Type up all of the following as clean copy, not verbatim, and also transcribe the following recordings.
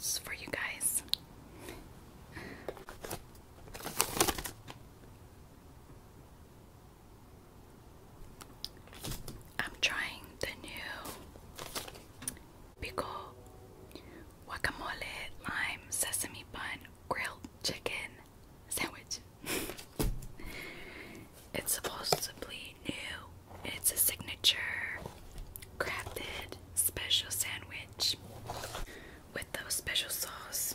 house for you guys. I'm trying the new pickle, guacamole, lime, sesame bun, grilled chicken sandwich. It's supposedly new. It's a signature crafted special sandwich with those special sauce.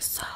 So